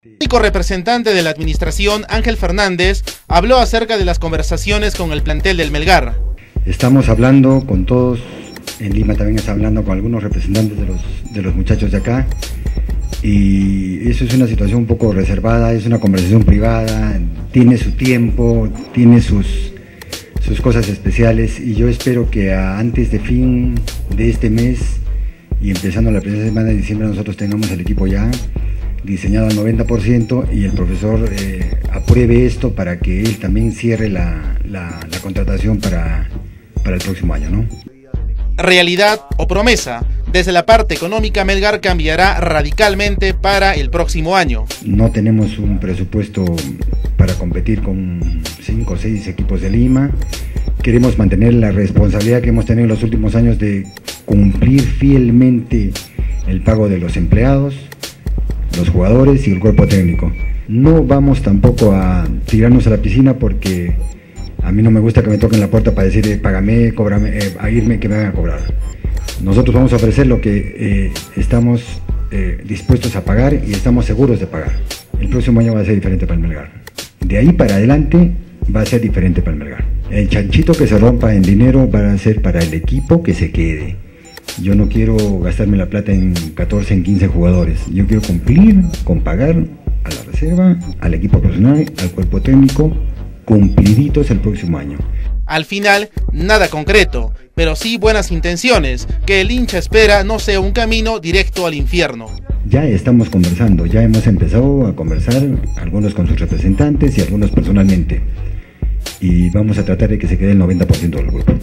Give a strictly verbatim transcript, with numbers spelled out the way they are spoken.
El único representante de la administración, Ángel Fernández, habló acerca de las conversaciones con el plantel del Melgar. Estamos hablando con todos, en Lima también está hablando con algunos representantes de los, de los muchachos de acá, y eso es una situación un poco reservada, es una conversación privada, tiene su tiempo, tiene sus, sus cosas especiales, y yo espero que antes de fin de este mes y empezando la primera semana de diciembre nosotros tengamos el equipo ya diseñado al noventa por ciento y el profesor eh, apruebe esto para que él también cierre la, la, la contratación para, para el próximo año, ¿no? Realidad o promesa, desde la parte económica Melgar cambiará radicalmente para el próximo año. No tenemos un presupuesto para competir con cinco o seis equipos de Lima. Queremos mantener la responsabilidad que hemos tenido en los últimos años de cumplir fielmente el pago de los empleados, los jugadores y el cuerpo técnico. No vamos tampoco a tirarnos a la piscina porque a mí no me gusta que me toquen la puerta para decir eh, págame, cóbrame, eh, a irme que me hagan cobrar. Nosotros vamos a ofrecer lo que eh, estamos eh, dispuestos a pagar y estamos seguros de pagar. El próximo año va a ser diferente para el Melgar. De ahí para adelante va a ser diferente para el Melgar. El chanchito que se rompa en dinero va a ser para el equipo que se quede. Yo no quiero gastarme la plata en catorce, en quince jugadores. Yo quiero cumplir con pagar a la reserva, al equipo profesional, al cuerpo técnico, cumpliditos el próximo año. Al final, nada concreto, pero sí buenas intenciones, que el hincha espera no sea un camino directo al infierno. Ya estamos conversando, ya hemos empezado a conversar, algunos con sus representantes y algunos personalmente. Y vamos a tratar de que se quede el noventa por ciento del grupo.